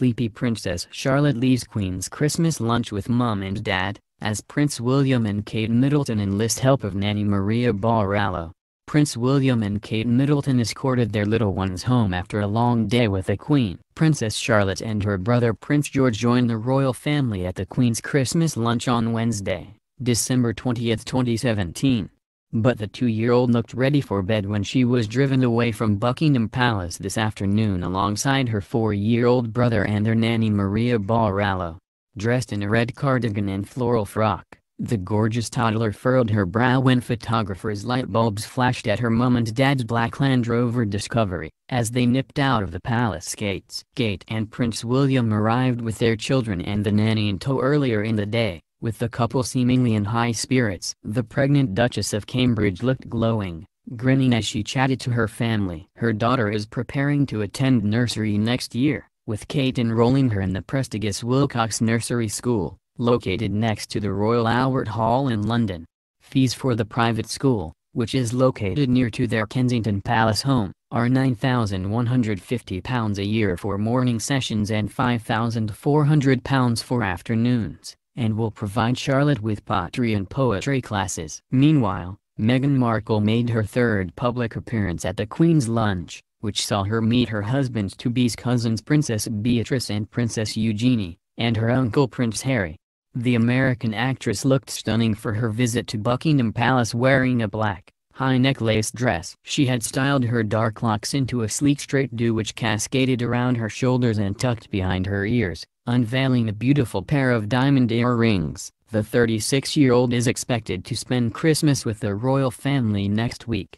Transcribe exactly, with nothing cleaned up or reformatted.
sleepy Princess Charlotte leaves Queen's Christmas lunch with Mum and Dad, as Prince William and Kate Middleton enlist help of nanny Maria Borrallo. Prince William and Kate Middleton escorted their little ones home after a long day with the Queen. Princess Charlotte and her brother Prince George joined the royal family at the Queen's Christmas lunch on Wednesday, December twentieth, twenty seventeen. But the two-year-old looked ready for bed when she was driven away from Buckingham Palace this afternoon alongside her four-year-old brother and their nanny Maria Borrallo. Dressed in a red cardigan and floral frock, the gorgeous toddler furrowed her brow when photographers' light bulbs flashed at her mum and dad's black Land Rover Discovery, as they nipped out of the palace gates. Kate and Prince William arrived with their children and the nanny in tow earlier in the day, with the couple seemingly in high spirits. The pregnant Duchess of Cambridge looked glowing, grinning as she chatted to her family. Her daughter is preparing to attend nursery next year, with Kate enrolling her in the prestigious Wilcox Nursery School, located next to the Royal Albert Hall in London. Fees for the private school, which is located near to their Kensington Palace home, are nine thousand one hundred fifty pounds a year for morning sessions and five thousand four hundred pounds for afternoons, and will provide Charlotte with pottery and poetry classes. Meanwhile, Meghan Markle made her third public appearance at the Queen's lunch, which saw her meet her husband-to-be's cousins Princess Beatrice and Princess Eugenie, and her uncle Prince Harry. The American actress looked stunning for her visit to Buckingham Palace wearing a black, high-neck lace dress. She had styled her dark locks into a sleek straight do which cascaded around her shoulders and tucked behind her ears, unveiling a beautiful pair of diamond earrings. The thirty-six-year-old is expected to spend Christmas with the royal family next week.